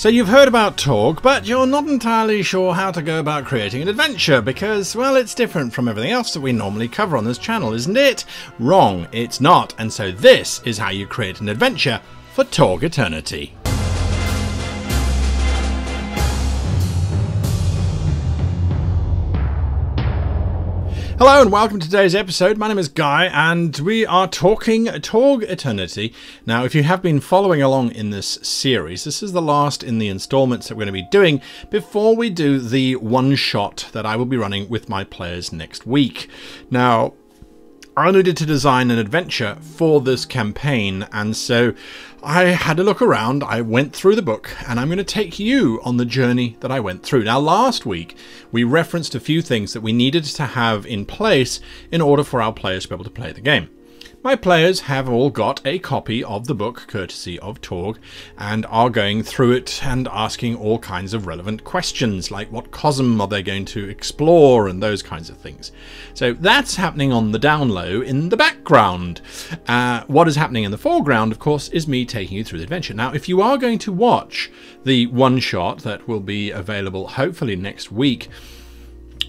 So you've heard about Torg, but you're not entirely sure how to go about creating an adventure because, well, it's different from everything else that we normally cover on this channel, isn't it? Wrong, it's not, and so this is how you create an adventure for Torg Eternity. Hello and welcome to today's episode. My name is Guy and we are talking Torg Eternity. Now, if you have been following along in this series, this is the last in the installments that we're going to be doing before we do the one-shot that I will be running with my players next week. Now, I needed to design an adventure for this campaign, and so I had a look around, I went through the book, and I'm going to take you on the journey that I went through. Now, last week, we referenced a few things that we needed to have in place in order for our players to be able to play the game. My players have all got a copy of the book, courtesy of Torg, and are going through it and asking all kinds of relevant questions, like what cosm are they going to explore and those kinds of things. So that's happening on the down low in the background. What is happening in the foreground, of course, is me taking you through the adventure. Now, if you are going to watch the one-shot that will be available hopefully next week,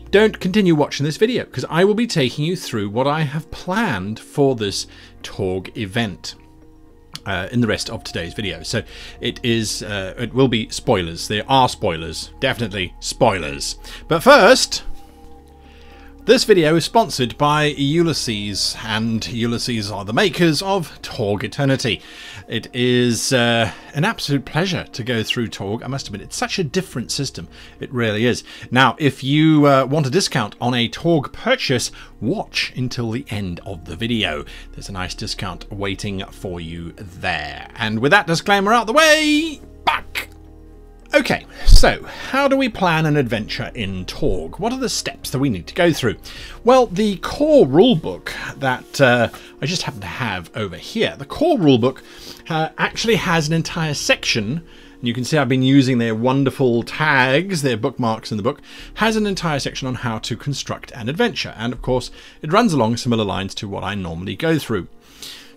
don't continue watching this video because I will be taking you through what I have planned for this Torg event in the rest of today's video. So it will be spoilers. There are spoilers, definitely spoilers. But first, this video is sponsored by Ulysses, and Ulysses are the makers of Torg Eternity. It is an absolute pleasure to go through Torg. I must admit, it's such a different system. It really is. Now, if you want a discount on a Torg purchase, watch until the end of the video. There's a nice discount waiting for you there. And with that disclaimer out the way, back! Okay, so how do we plan an adventure in Torg? What are the steps that we need to go through? Well, the core rulebook that I just happen to have over here, the core rulebook actually has an entire section, and you can see I've been using their wonderful tags, their bookmarks in the book, has an entire section on how to construct an adventure. And of course, it runs along similar lines to what I normally go through.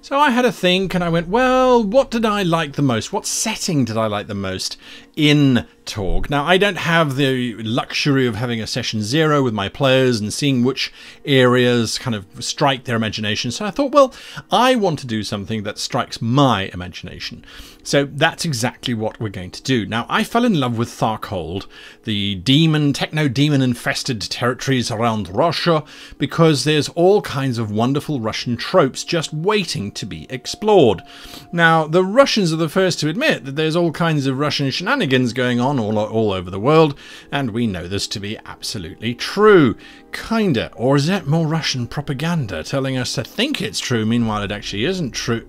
So I had a think and I went, well, what did I like the most? What setting did I like the most in Torg? Now, I don't have the luxury of having a session zero with my players and seeing which areas kind of strike their imagination. So I thought, well, I want to do something that strikes my imagination. So that's exactly what we're going to do. Now, I fell in love with Tharkold, the demon, techno-demon infested territories around Russia, because there's all kinds of wonderful Russian tropes just waiting to be explored. Now, the Russians are the first to admit that there's all kinds of Russian shenanigans going on all over the world, and we know this to be absolutely true. Kinda. Or is that more Russian propaganda telling us to think it's true, meanwhile it actually isn't true?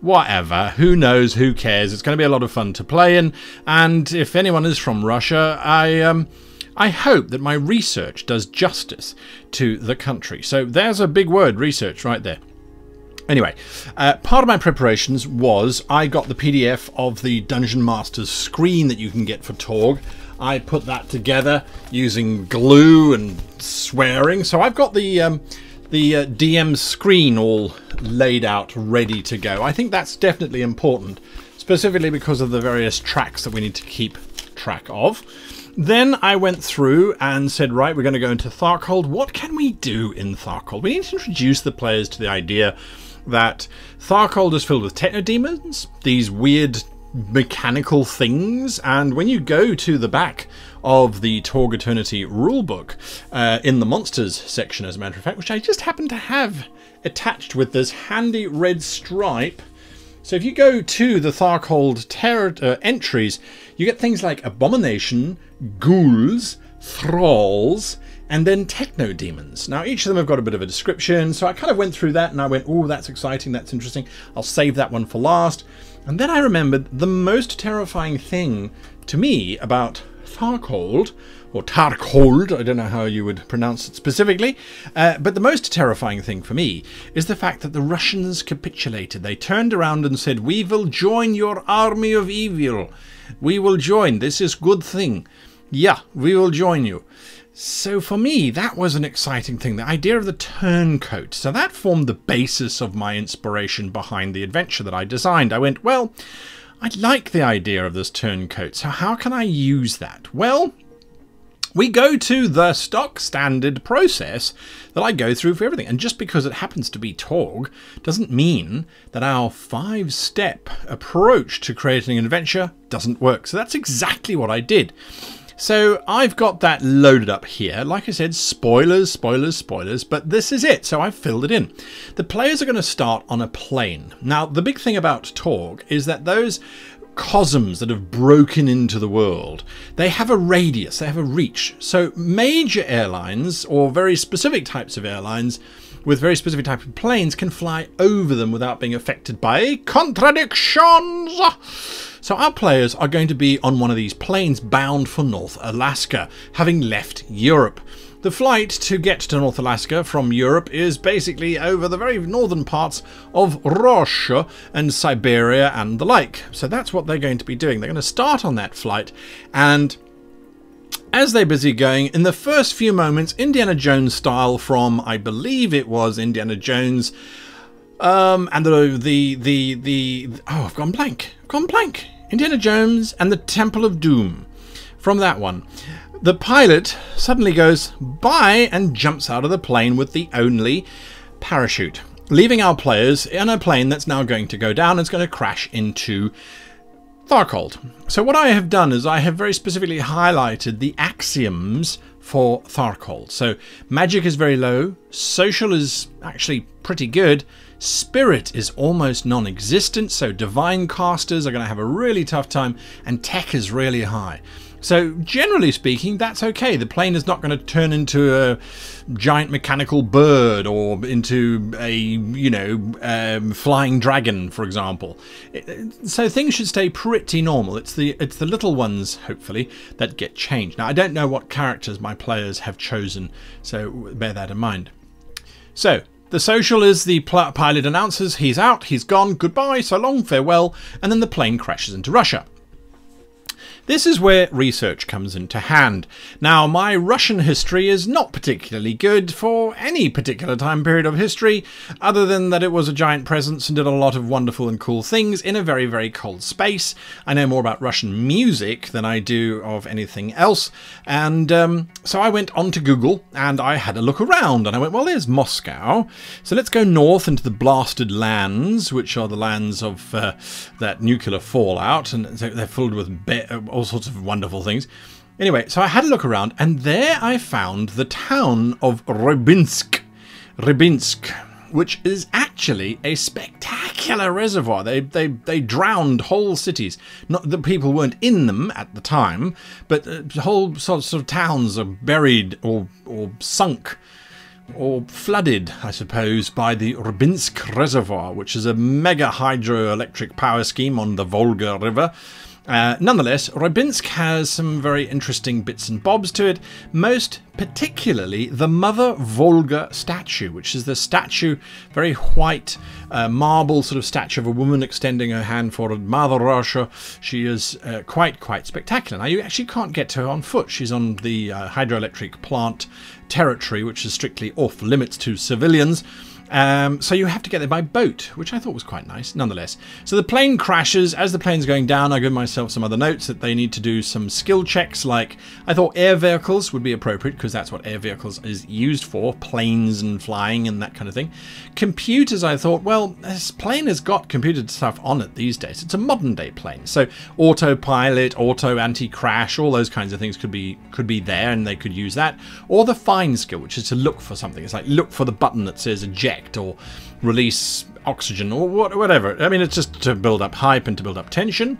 Whatever. Who knows? Who cares? It's going to be a lot of fun to play in, and if anyone is from Russia, I hope that my research does justice to the country. So there's a big word, research, right there. Anyway, part of my preparations was I got the PDF of the Dungeon Master's screen that you can get for Torg. I put that together using glue and swearing. So I've got the DM screen all laid out, ready to go. I think that's definitely important, specifically because of the various tracks that we need to keep track of. Then I went through and said, right, we're going to go into Tharkold. What can we do in Tharkold? We need to introduce the players to the idea that Tharkold is filled with techno-demons, these weird mechanical things, and when you go to the back of the Torg Eternity rulebook, in the monsters section, as a matter of fact, which I just happen to have attached with this handy red stripe. So if you go to the Tharkold entries, you get things like abomination, ghouls, thralls, and then techno-demons. Now, each of them have got a bit of a description, so I kind of went through that and I went, oh, that's exciting, that's interesting. I'll save that one for last. And then I remembered the most terrifying thing to me about Tharkold, or Tharkold, I don't know how you would pronounce it specifically, but the most terrifying thing for me is the fact that the Russians capitulated. They turned around and said, we will join your army of evil. We will join. This is good thing. Yeah, we will join you. So for me, that was an exciting thing, the idea of the turncoat. So that formed the basis of my inspiration behind the adventure that I designed. I went, well, I like the idea of this turncoat, so how can I use that? Well, we go to the stock standard process that I go through for everything. And just because it happens to be Torg doesn't mean that our 5-step approach to creating an adventure doesn't work. So that's exactly what I did. So I've got that loaded up here. Like I said, spoilers, spoilers, spoilers, but this is it. So I've filled it in. The players are going to start on a plane. Now, the big thing about Torg is that those cosms that have broken into the world, they have a radius, they have a reach. So major airlines or very specific types of airlines with very specific type of planes can fly over them without being affected by contradictions. So our players are going to be on one of these planes bound for North Alaska, having left Europe. The flight to get to North Alaska from Europe is basically over the very northern parts of Russia and Siberia and the like. So that's what they're going to be doing. They're going to start on that flight, and as they're busy going, in the first few moments, Indiana Jones style from, I believe it was Indiana Jones, and oh, I've gone blank. I've gone blank. Indiana Jones and the Temple of Doom. From that one. The pilot suddenly goes bye and jumps out of the plane with the only parachute, leaving our players in a plane that's now going to go down and it's going to crash into Tharkold. So what I have done is I have very specifically highlighted the axioms for Tharkold. So magic is very low, social is actually pretty good, spirit is almost non-existent, so divine casters are going to have a really tough time, and tech is really high. So generally speaking, that's okay. The plane is not going to turn into a giant mechanical bird or into a, you know, flying dragon, for example. So things should stay pretty normal. It's the little ones, hopefully, that get changed. Now, I don't know what characters my players have chosen, so bear that in mind. So the social is the pilot announces he's out, he's gone, goodbye, so long, farewell, and then the plane crashes into Russia. This is where research comes into hand. Now, my Russian history is not particularly good for any particular time period of history, other than that it was a giant presence and did a lot of wonderful and cool things in a very, very cold space. I know more about Russian music than I do of anything else. And so I went on to Google and I had a look around and I went, well, there's Moscow. So let's go north into the blasted lands, which are the lands of that nuclear fallout. And they're filled with all sorts of wonderful things. Anyway, so I had a look around, and there I found the town of Rybinsk, which is actually a spectacular reservoir. They drowned whole cities. Not the people weren't in them at the time, but whole sorts of towns are buried or sunk or flooded, I suppose, by the Rybinsk Reservoir, which is a mega hydroelectric power scheme on the Volga River. Nonetheless, Rybinsk has some very interesting bits and bobs to it, most particularly the Mother Volga statue, which is the statue, very white marble sort of statue of a woman extending her hand for Mother Russia. She is quite spectacular. Now, you actually can't get to her on foot. She's on the hydroelectric plant territory, which is strictly off limits to civilians. So you have to get there by boat, which I thought was quite nice, nonetheless. So the plane crashes. As the plane's going down, I give myself some other notes that they need to do some skill checks, like I thought air vehicles would be appropriate because that's what air vehicles is used for, planes and flying and that kind of thing. Computers, I thought, well, this plane has got computer stuff on it these days. It's a modern-day plane. So autopilot, auto anti-crash, all those kinds of things could be there and they could use that. Or the find skill, which is to look for something. It's like look for the button that says eject or release oxygen or whatever. I mean, it's just to build up hype and to build up tension.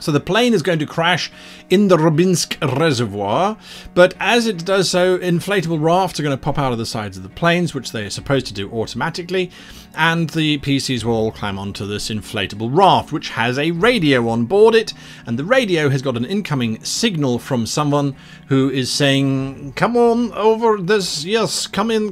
So the plane is going to crash in the Rybinsk Reservoir, but as it does so, inflatable rafts are going to pop out of the sides of the planes, which they are supposed to do automatically, and the PCs will all climb onto this inflatable raft, which has a radio on board it, and the radio has got an incoming signal from someone who is saying, come on over this, yes, come in,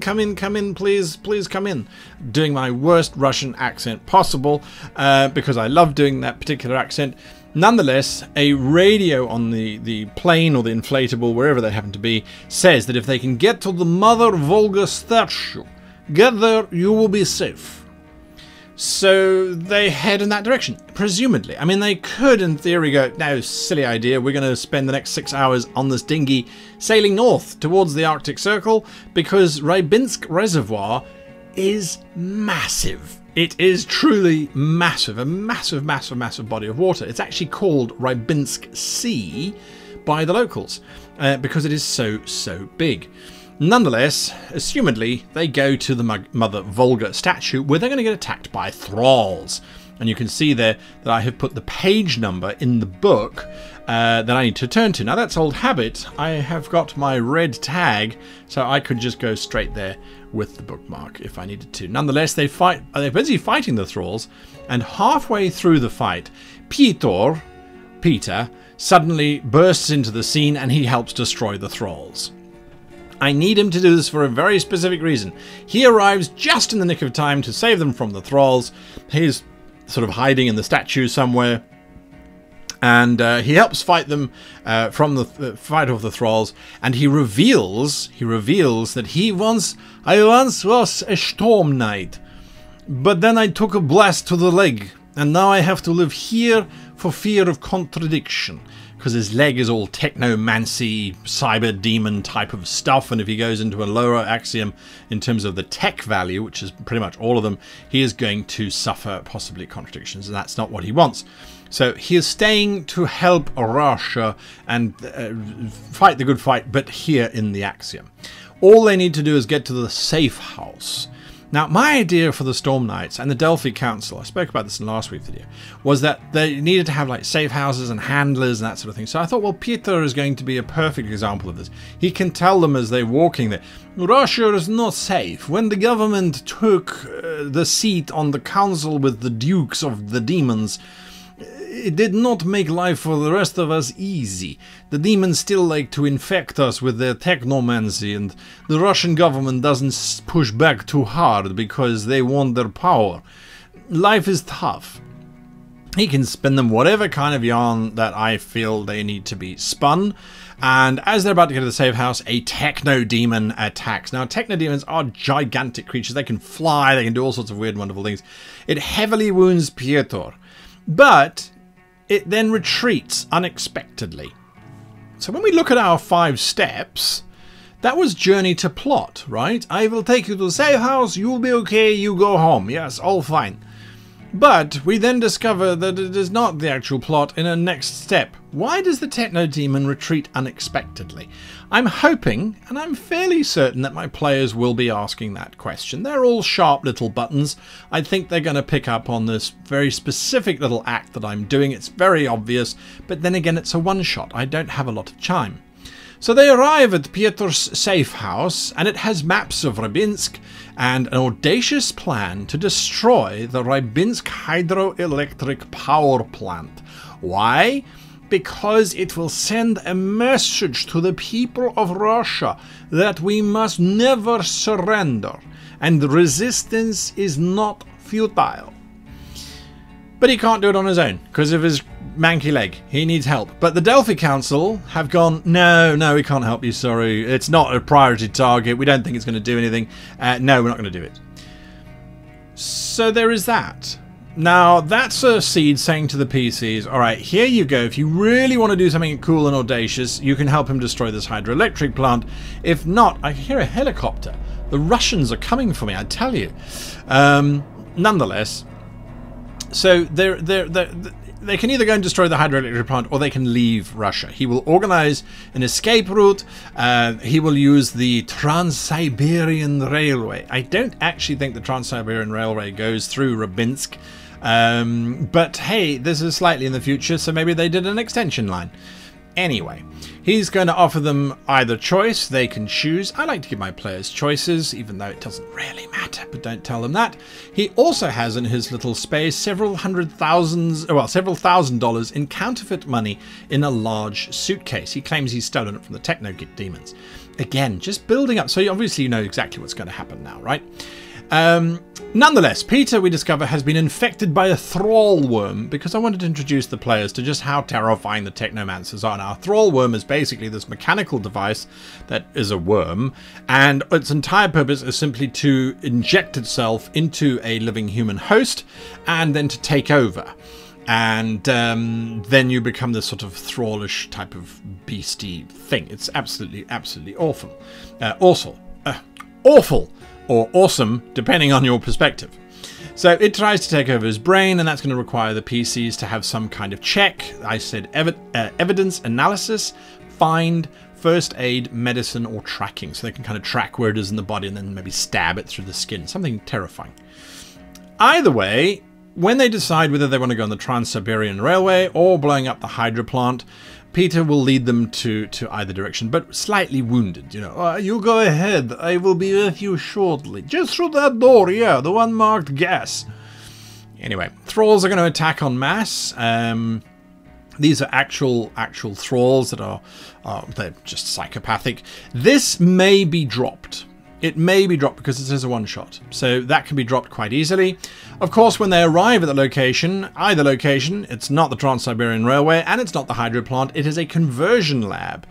please come in. Doing my worst Russian accent possible, because I love doing that particular accent. Nonetheless, a radio on the plane or the inflatable, wherever they happen to be, says that if they can get to the Mother Volga statue, get there, you will be safe. So they head in that direction, presumably. I mean, they could, in theory, go, no, silly idea, we're going to spend the next 6 hours on this dinghy sailing north towards the Arctic Circle, because Rybinsk Reservoir is massive. It is truly massive, a massive, massive, massive body of water. It's actually called Rybinsk Sea by the locals, because it is so, so big. Nonetheless, assumedly, they go to the Mother Volga statue, where they're going to get attacked by thralls. And you can see there that I have put the page number in the book that I need to turn to. Now, that's old habit. I have got my red tag, so I could just go straight there with the bookmark if I needed to. Nonetheless, they fight. They're busy fighting the thralls, and halfway through the fight, Pyotr suddenly bursts into the scene, and he helps destroy the thralls. I need him to do this for a very specific reason. He arrives just in the nick of time to save them from the thralls. He's sort of hiding in the statue somewhere, and he helps fight them from the fight off the thralls. And he reveals that I once was a storm knight, but then I took a blast to the leg, and now I have to live here for fear of contradiction. Because his leg is all technomancy, cyber demon type of stuff, and if he goes into a lower axiom in terms of the tech value, which is pretty much all of them, he is going to suffer possibly contradictions, and that's not what he wants. So he is staying to help Russia and fight the good fight, but here in the axiom. All they need to do is get to the safe house. Now, my idea for the Storm Knights and the Delphi Council, I spoke about this in last week's video, was that they needed to have like safe houses and handlers and that sort of thing. So I thought, well, Pyotr is going to be a perfect example of this. He can tell them as they're walking that Russia is not safe. When the government took the seat on the council with the dukes of the demons, it did not make life for the rest of us easy. The demons still like to infect us with their technomancy, and the Russian government doesn't push back too hard because they want their power. Life is tough. He can spin them whatever kind of yarn that I feel they need to be spun. And as they're about to get to the safe house, a techno-demon attacks. Now, techno-demons are gigantic creatures. They can fly, they can do all sorts of weird, wonderful things. It heavily wounds Pyotr, but it then retreats unexpectedly. So when we look at our 5 steps, that was journey to plot, right? I will take you to the safe house, you'll be okay, you go home. Yes, all fine. But we then discover that it is not the actual plot in our next step. Why does the techno-demon retreat unexpectedly? I'm hoping, and I'm fairly certain, that my players will be asking that question. They're all sharp little buttons. I think they're going to pick up on this very specific little act that I'm doing. It's very obvious, but then again, it's a one-shot. I don't have a lot of time. So they arrive at Piotr's safe house, and it has maps of Rybinsk and an audacious plan to destroy the Rybinsk hydroelectric power plant. Why? Because it will send a message to the people of Russia that we must never surrender, and resistance is not futile. But he can't do it on his own because of his manky leg. He needs help. But the Delphi Council have gone, no, we can't help you, sorry. It's not a priority target. We don't think it's going to do anything. No, we're not going to do it. So there is that. Now, that's a seed saying to the PCs, all right, here you go. If you really want to do something cool and audacious, you can help him destroy this hydroelectric plant. If not, I hear a helicopter. The Russians are coming for me, I tell you. Nonetheless, so they can either go and destroy the hydroelectric plant, or they can leave Russia. He will organize an escape route. He will use the Trans-Siberian Railway. I don't actually think the Trans-Siberian Railway goes through Rybinsk. But hey, this is slightly in the future, so maybe they did an extension line. Anyway, he's going to offer them either choice. They can choose. I like to give my players choices, even though it doesn't really matter, but don't tell them that. He also has in his little space several thousand dollars in counterfeit money in a large suitcase. He claims he's stolen it from the techno-demons. Again, just building up. So obviously you know exactly what's going to happen now, right? Nonetheless, Peter, we discover, has been infected by a thrall worm, because I wanted to introduce the players to just how terrifying the technomancers are. Now, a thrall worm is basically this mechanical device that is a worm, and its entire purpose is simply to inject itself into a living human host and then to take over. And then you become this sort of thrallish type of beastie thing. It's absolutely, absolutely awful. Awful! Or awesome, depending on your perspective. So it tries to take over his brain, and that's going to require the PCs to have some kind of check. I said evidence analysis, find, first aid, medicine, or tracking. So they can kind of track where it is in the body and then maybe stab it through the skin. Something terrifying. Either way, when they decide whether they want to go on the Trans-Siberian Railway or blowing up the Hydro plant, Peter will lead them to either direction, but slightly wounded, you know. You go ahead, I will be with you shortly. Just through that door, yeah, the one marked gas. Anyway, thralls are going to attack en masse. These are actual thralls that are they're just psychopathic. This may be dropped. It may be dropped because this is a one-shot, so that can be dropped quite easily. Of course, when they arrive at the location, either location, it's not the Trans-Siberian Railway and it's not the hydro plant, it is a conversion lab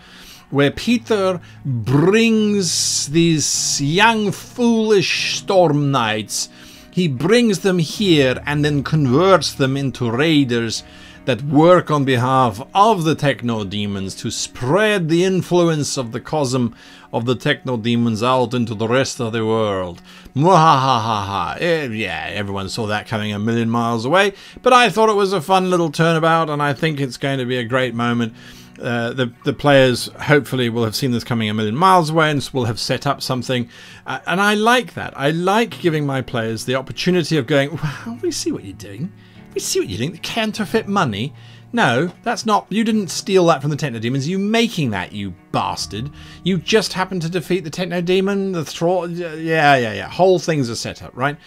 where Peter brings these young, foolish storm knights. He brings them here and then converts them into raiders that work on behalf of the techno-demons to spread the influence of the cosm of the techno-demons out into the rest of the world. Mwahahaha. Yeah, everyone saw that coming a million miles away, but I thought it was a fun little turnabout, and I think it's going to be a great moment. The players hopefully will have seen this coming a million miles away and will have set up something. And I like that. I like giving my players the opportunity of going, wow, we see what you're doing. You see what you think? The counterfeit money? No, that's not. You didn't steal that from the techno-demons. You making that, you bastard. You just happened to defeat the techno-demon, the thrall. Yeah. Whole things are set up, right?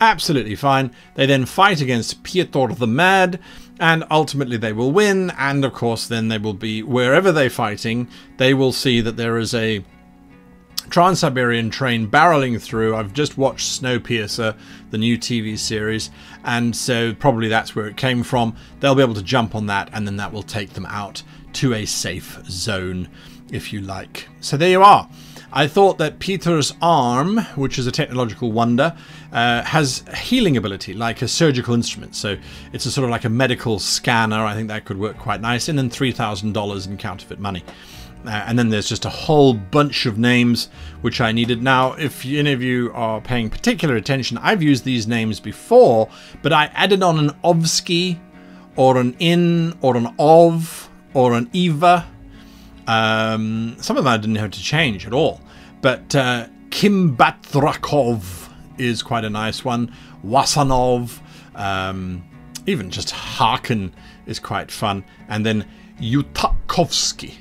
Absolutely fine. They then fight against Pyotr the Mad, and ultimately they will win. And of course, then they will be, wherever they're fighting, they will see that there is a Trans-Siberian train barreling through. I've just watched Snowpiercer, the new TV series, and so probably that's where it came from. They'll be able to jump on that, and then that will take them out to a safe zone, if you like. So there you are. I thought that Peter's arm, which is a technological wonder, has healing ability, like a surgical instrument. So it's a sort of like a medical scanner. I think that could work quite nice. And then $3,000 in counterfeit money. And then there's just a whole bunch of names which I needed. Now, if any of you are paying particular attention, I've used these names before, but I added on an ovsky, or an in, or an ov, or an eva. Some of them I didn't have to change at all. But Kimbatrakov is quite a nice one. Wasanov, even just Harkin is quite fun. And then Yutakovsky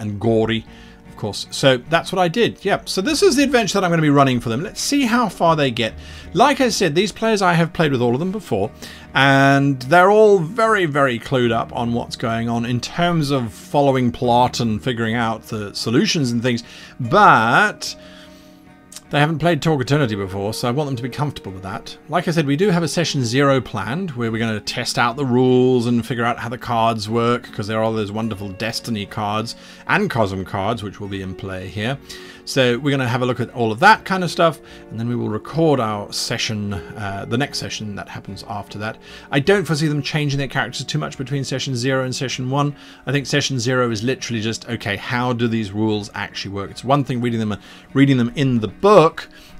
and Gori, of course. So that's what I did. Yep. So this is the adventure that I'm going to be running for them. Let's see how far they get. Like I said, these players, I have played with all of them before, and they're all very, very clued up on what's going on in terms of following plot and figuring out the solutions and things. But they haven't played Torg Eternity before, so I want them to be comfortable with that. Like I said, we do have a session 0 planned, where we're going to test out the rules and figure out how the cards work, because there are all those wonderful Destiny cards and Cosm cards, which will be in play here. So we're going to have a look at all of that kind of stuff, and then we will record our session, the next session that happens after that. I don't foresee them changing their characters too much between session 0 and session 1. I think session 0 is literally just, okay, how do these rules actually work? It's one thing reading them in the book,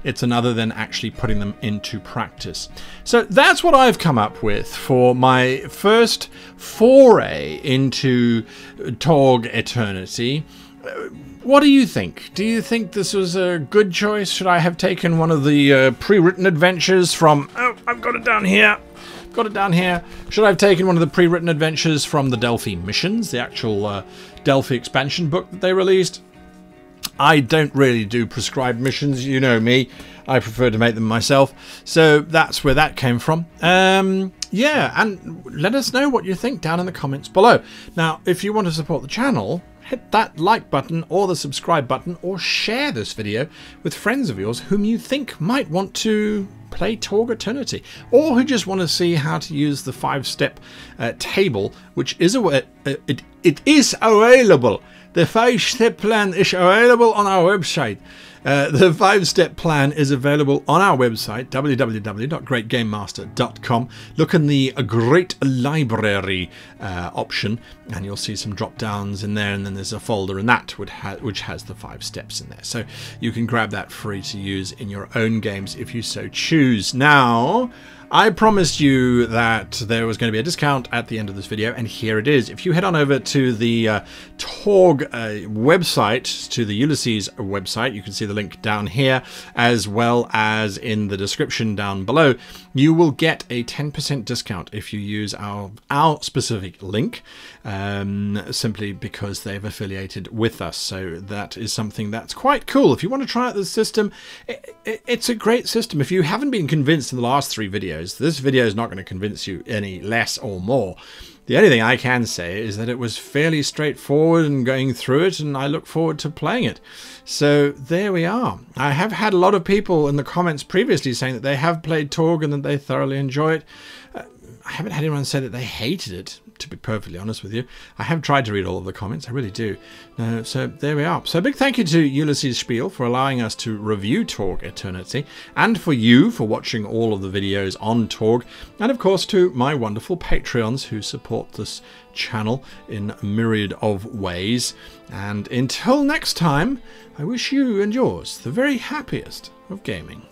it's another than actually putting them into practice. So that's what I've come up with for my first foray into Torg Eternity. What do you think? Do you think this was a good choice? Should I have taken one of the pre-written adventures from... Oh, I've got it down here. Got it down here. Should I have taken one of the pre-written adventures from the Delphi missions, the actual Delphi expansion book that they released? I don't really do prescribed missions. You know me. I prefer to make them myself. So that's where that came from. Yeah, and let us know what you think down in the comments below. Now, if you want to support the channel, hit that like button or the subscribe button, or share this video with friends of yours whom you think might want to play Torg Eternity, or who just want to see how to use the 5-step table, which is it is available. The 5-step plan is available on our website. The 5-step plan is available on our website, www.greatgamemaster.com. Look in the Great Library option, and you'll see some drop-downs in there, and then there's a folder in that which has the 5 steps in there. So you can grab that free to use in your own games if you so choose. Now, I promised you that there was going to be a discount at the end of this video, and here it is. If you head on over to the Torg website, to the Ulysses website, you can see the link down here as well as in the description down below. You will get a 10% discount if you use our specific link, simply because they've affiliated with us. So that is something that's quite cool. If you want to try out this system, it's a great system. If you haven't been convinced in the last 3 videos, this video is not going to convince you any less or more. The only thing I can say is that it was fairly straightforward and going through it, and I look forward to playing it. So there we are. I have had a lot of people in the comments previously saying that they have played Torg and that they thoroughly enjoy it. I haven't had anyone say that they hated it, to be perfectly honest with you. I have tried to read all of the comments, I really do. So there we are. So a big thank you to Ulysses Spiel for allowing us to review Torg Eternity, and for you for watching all of the videos on Torg, and of course to my wonderful Patreons who support this channel in a myriad of ways. And until next time, I wish you and yours the very happiest of gaming.